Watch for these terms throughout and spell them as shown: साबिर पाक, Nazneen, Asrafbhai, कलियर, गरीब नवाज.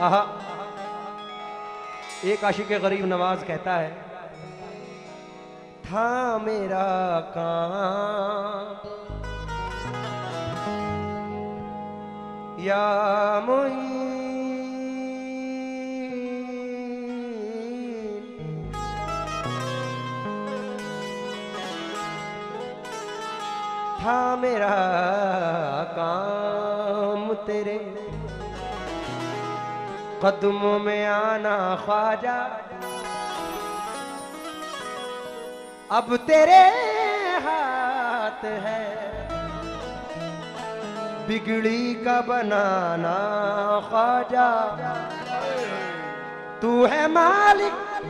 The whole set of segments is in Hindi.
आहा। एक आशिक गरीब नवाज कहता है, था मेरा काम या मुई था मेरा काम तेरे कदमों में आना ख्वाजा, अब तेरे हाथ है बिगड़ी का बनाना ख्वाजा, तू है मालिक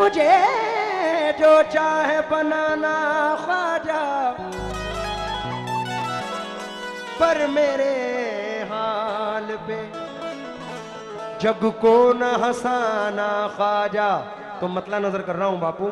मुझे जो चाहे बनाना ख्वाजा, पर मेरे हाल पे जग को न हंसाना ख्वाजा। तो मतलब नजर कर रहा हूं बापू,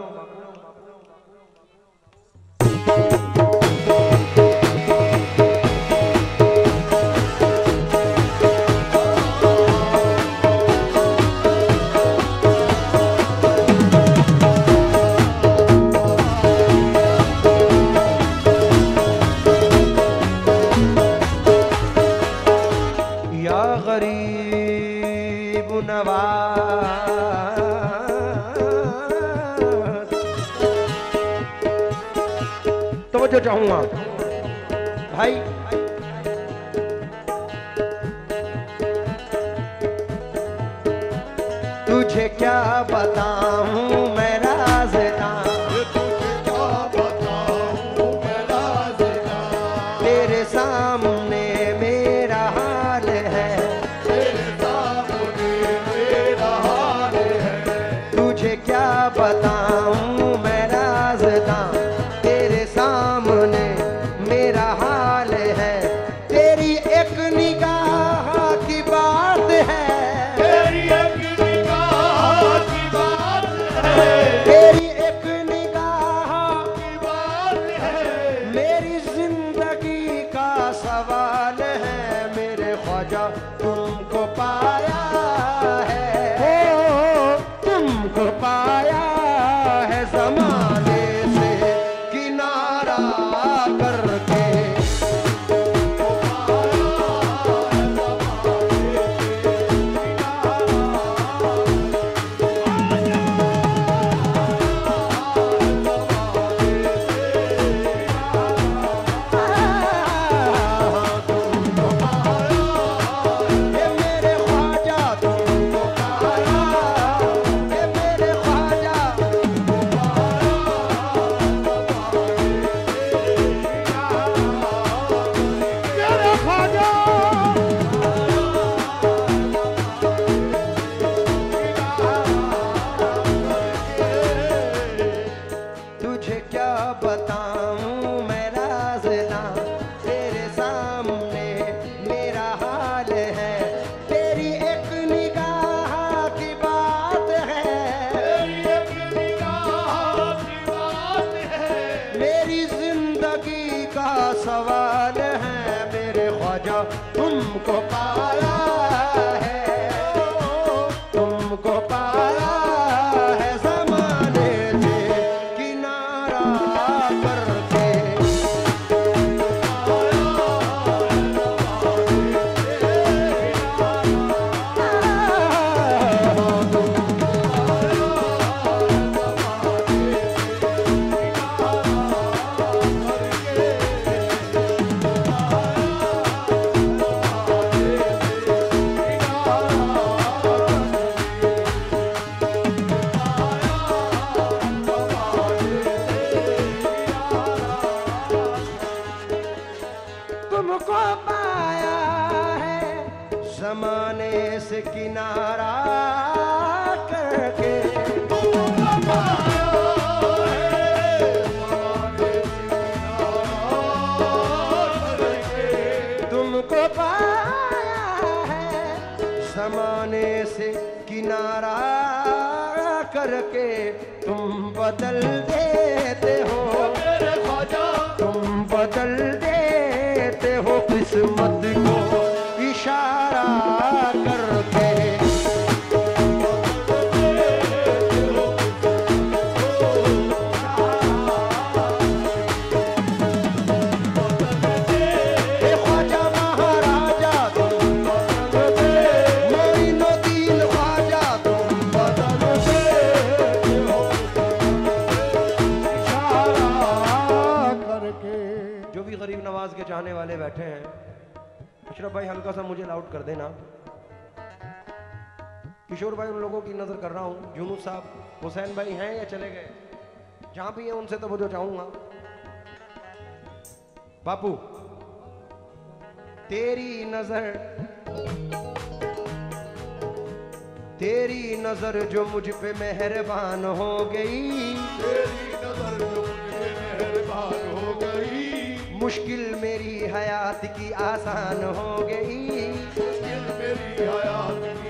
तो चाहूंगा भाई तुझे क्या बताऊं मैं राज़दा, तुझे क्या बताऊं मैं राज़दा, तेरे सामने मेरा हाल है, तेरे सामने मेरा हाल है, तुझे क्या बताऊं करके तुम बदल देते हो, तुम बदल देते हो किस्मत को इशारा। बैठे हैं। अशरफ भाई हल्का सा मुझे लाउड कर देना। किशोर भाई उन लोगों की नज़र कर रहा हूँ। जुनू साहब, हुसैन भाई हैं या चले गए? जहाँ भी हैं उनसे तो वजह चाहूँगा। बापू तेरी नज़र जो मुझ पे मेहरबान हो गई, तेरी नज़र जो मुझ पे मेहरबान हो गई, मुश्किल मेरी हयात की आसान हो गई, मुश्किल मेरी हयात की आसान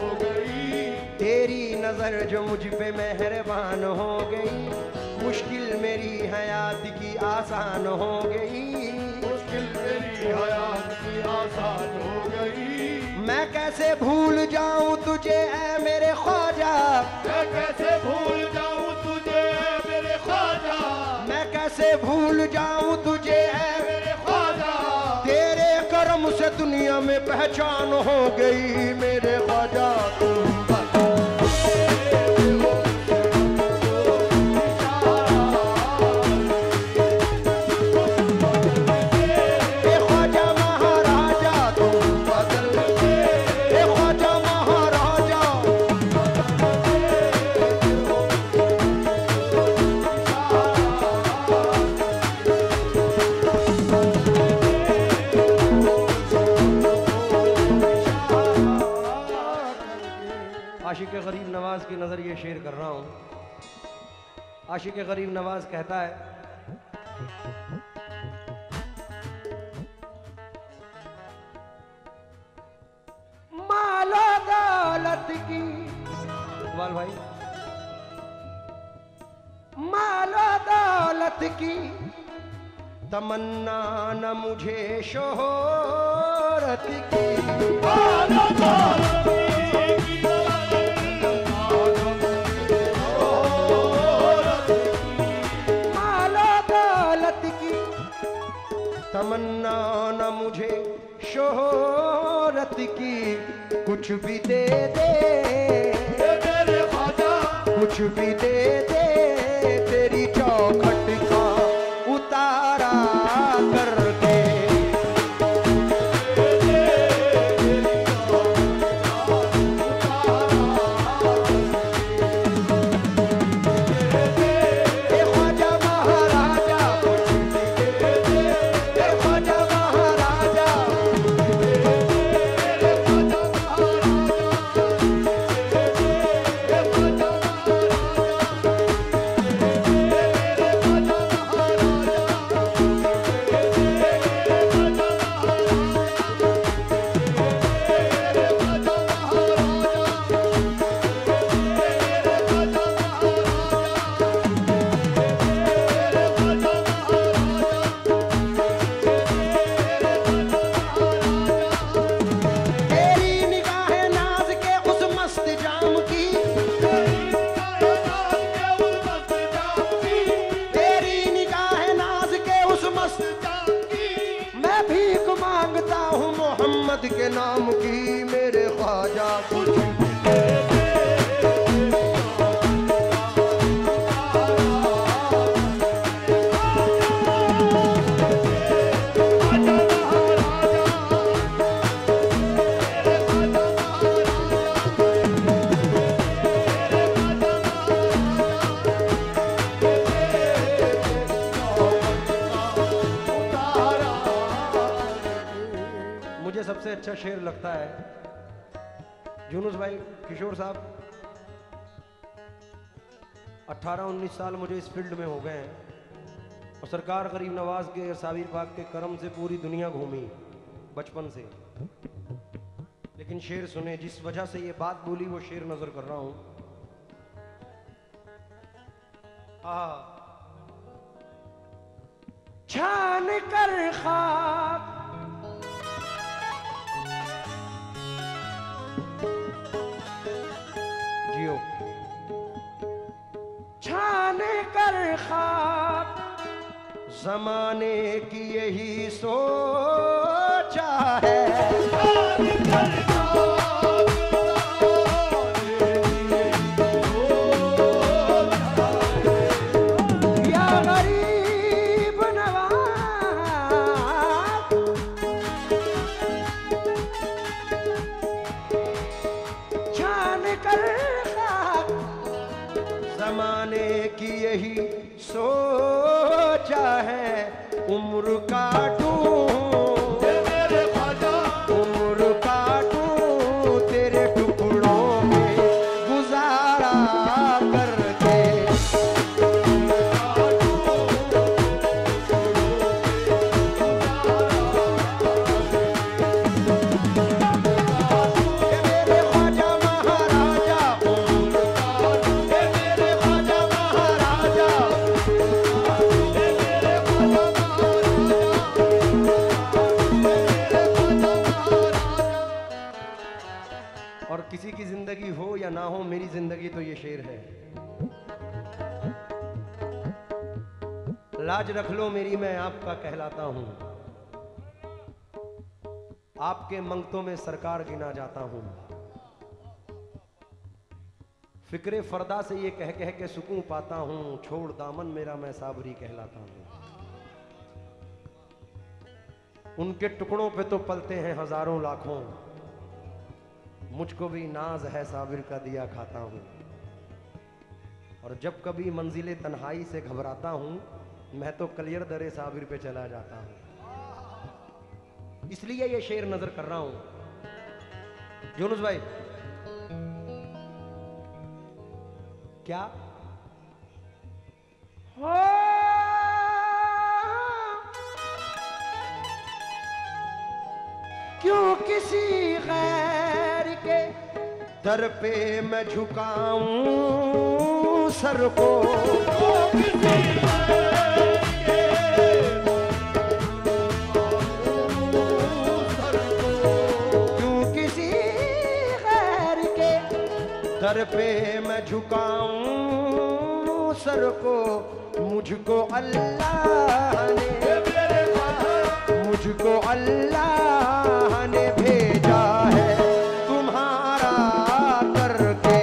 हो गई, तेरी नज़र जो मुझ पे मेहरबान हो गई, मुश्किल मेरी हयात की आसान हो गई, मुश्किल मेरी हयात की आसान हो गई। मैं कैसे भूल जाऊँ तुझे ऐ मेरे ख्वाजा, मैं कैसे भूल जाऊँ तुझे ऐ मेरे ख्वाजा, मैं कैसे भूल जाऊँ तुझे ऐ मेरे ख्वाजा, तेरे करम से दुनिया में पहचान हो गई मेरे ख्वाजा। की नजर ये शेयर कर रहा हूं। आशिक गरीब नवाज कहता है, मालो दौलत की, इकबाल भाई, मालो दौलत की तमन्ना न मुझे शोहरत की, मालो दौलत की तमन्ना न मुझे शोहरत की, कुछ भी दे दे मेरे ख्वाजा, कुछ भी दे दे तेरी चौखट का उतारा कर दे, के नाम की मेरे ख्वाजा, अच्छा शेर लगता है। जुनूस भाई, किशोर साहब, 18-19 साल मुझे इस फील्ड में हो गए हैं और सरकार गरीब नवाज के साबिर पाक के करम से पूरी दुनिया घूमी बचपन से, लेकिन शेर सुने, जिस वजह से ये बात बोली वो शेर नजर कर रहा हूं। छान कर खाक, छाने कर खाक जमाने की यही सोचा है, छाने कर खाक जमाने की यही सोचा है, या गरीब नवाज की यही सोचा है उम्र काटूं लाज रख लो मेरी, मैं आपका कहलाता हूं, आपके मंगतों में सरकार गिना जाता हूं। फिक्रे फरदा से ये कह कह के सुकून पाता हूं, छोड़ दामन मेरा मैं साबरी कहलाता हूं। उनके टुकड़ों पे तो पलते हैं हजारों लाखों, मुझको भी नाज है साबिर का दिया खाता हूं। और जब कभी मंजिले तन्हाई से घबराता हूं, मैं तो कलियर दरे साबिर पे चला जाता हूं। इसलिए ये शेर नजर कर रहा हूं यूनुस भाई। क्या क्यों किसी गैर के दर पे मैं झुकाऊं सर को, दर पे मैं झुकाऊं सर को। मुझको अल्लाह ने, मुझको अल्लाह ने भेजा है तुम्हारा करके।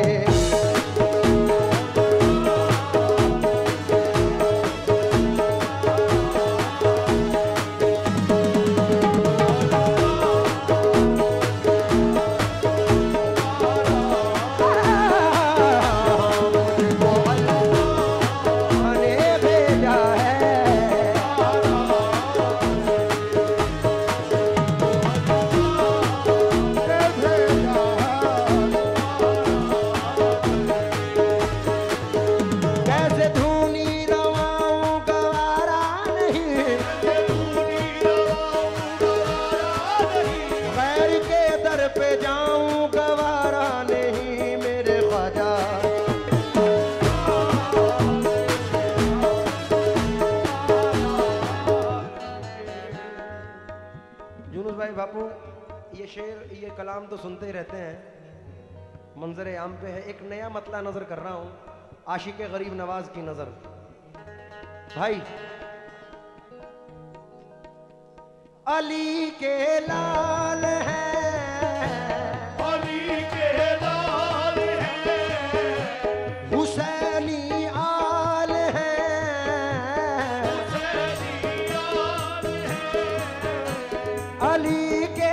कलाम तो सुनते रहते हैं, मंजर आम पे है। एक नया मतला नजर कर रहा हूं, आशिक गरीब नवाज की नजर। भाई अली के लाल है, अली के लाल है, हुसैनी आल है, हुसैनी आल है, अली के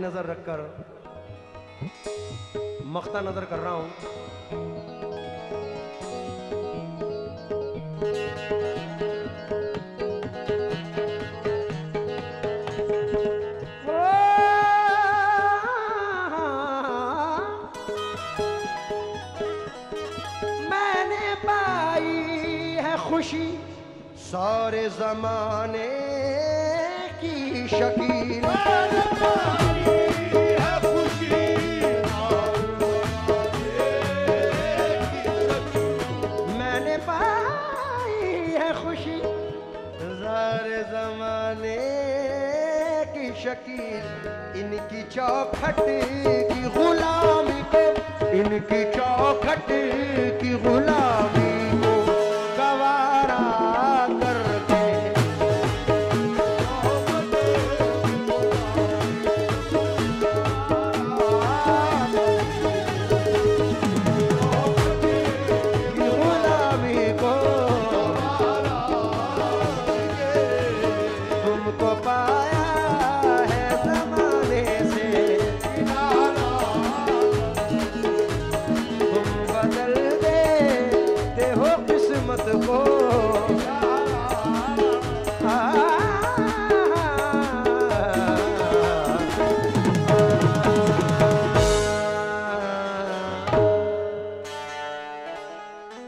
नजर रखकर मख्ता नजर कर रहा हूं। खुशी सारे जमाने की शकील। इनकी चौखट की गुलामी को, इनकी चौखट की गुलामी